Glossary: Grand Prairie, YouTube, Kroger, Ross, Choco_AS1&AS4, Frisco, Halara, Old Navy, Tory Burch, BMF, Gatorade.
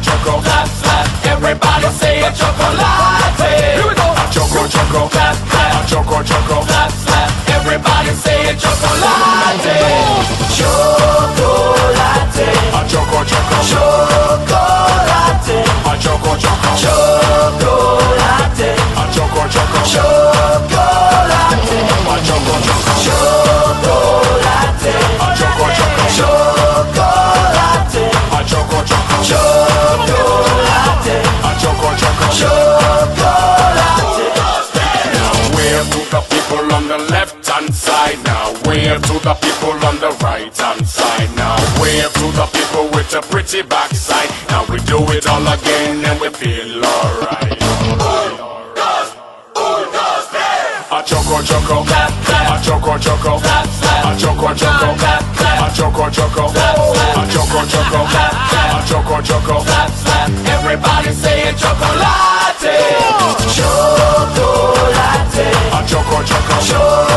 Choco, choco, clap, clap. Everybody say a chocolate. Here we go. A choco, choco, clap, clap. A choco, choco, clap, clap. Everybody say a chocolate. Chocolate. A choco, choco, chocolate. A choco, choco, chocolate. A choco, choco, chocolate. A choco, choco, chocolate. A choco, choco, chocolate. A choco, choco, chocolate. A choco, choco, chocolate. Now where do the people on the left hand side? Now where do the people on the right hand side? Now where do the people with a pretty backside? Now we do it all again and we feel alright. A choco, choco, clap, clap. A choco, choco, clap, clap. A choco, choco, clap, clap. A choco, choco, clap, clap. A choco, choco, clap, clap. A choco, choco, clap, clap. Everybody say a chocolate. Chocolate. A choco, choco, chocolate.